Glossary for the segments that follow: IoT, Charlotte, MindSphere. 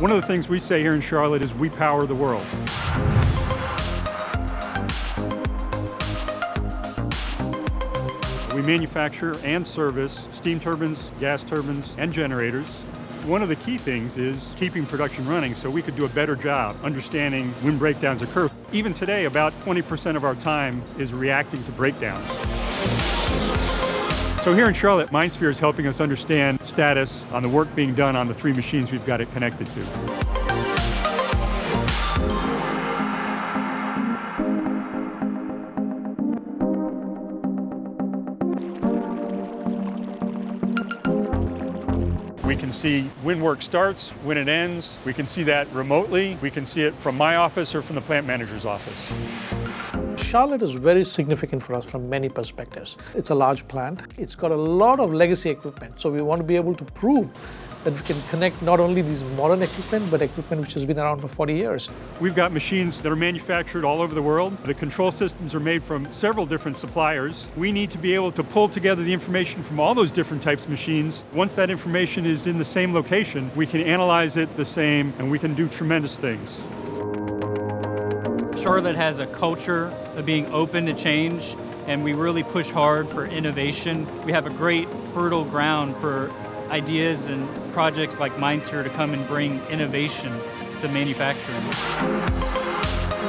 One of the things we say here in Charlotte is we power the world. We manufacture and service steam turbines, gas turbines, and generators. One of the key things is keeping production running so we could do a better job understanding when breakdowns occur. Even today, about 20% of our time is reacting to breakdowns. So here in Charlotte, MindSphere is helping us understand status on the work being done on the three machines we've got it connected to. We can see when work starts, when it ends. We can see that remotely. We can see it from my office or from the plant manager's office. Charlotte is very significant for us from many perspectives. It's a large plant. It's got a lot of legacy equipment, so we want to be able to prove that we can connect not only these modern equipment, but equipment which has been around for 40 years. We've got machines that are manufactured all over the world. The control systems are made from several different suppliers. We need to be able to pull together the information from all those different types of machines. Once that information is in the same location, we can analyze it the same, and we can do tremendous things. Charlotte has a culture of being open to change, and we really push hard for innovation. We have a great fertile ground for ideas and projects like MindSphere to come and bring innovation to manufacturing.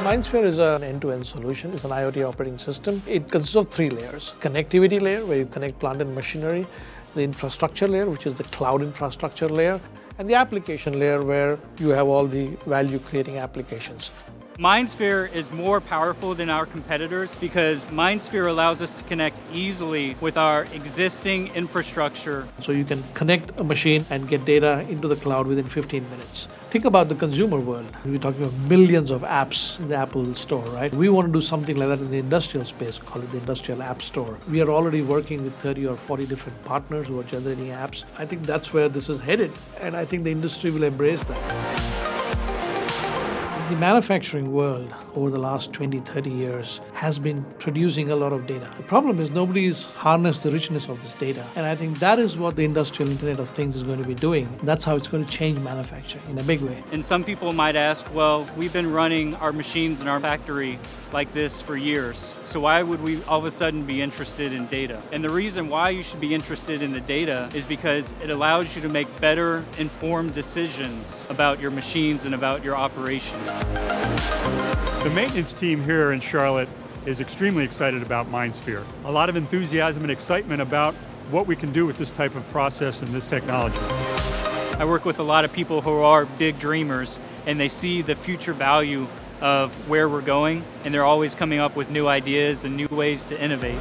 MindSphere is an end-to-end solution. It's an IoT operating system. It consists of three layers. Connectivity layer, where you connect plant and machinery. The infrastructure layer, which is the cloud infrastructure layer. And the application layer, where you have all the value-creating applications. MindSphere is more powerful than our competitors because MindSphere allows us to connect easily with our existing infrastructure. So you can connect a machine and get data into the cloud within 15 minutes. Think about the consumer world. We're talking about millions of apps in the Apple store, right? We want to do something like that in the industrial space, call it the industrial app store. We are already working with 30 or 40 different partners who are generating apps. I think that's where this is headed, and I think the industry will embrace that. The manufacturing world over the last 20, 30 years has been producing a lot of data. The problem is nobody's harnessed the richness of this data. And I think that is what the industrial Internet of Things is going to be doing. That's how it's going to change manufacturing in a big way. And some people might ask, well, we've been running our machines in our factory like this for years. So why would we all of a sudden be interested in data? And the reason why you should be interested in the data is because it allows you to make better informed decisions about your machines and about your operations. The maintenance team here in Charlotte is extremely excited about MindSphere. A lot of enthusiasm and excitement about what we can do with this type of process and this technology. I work with a lot of people who are big dreamers, and they see the future value of where we're going, and they're always coming up with new ideas and new ways to innovate.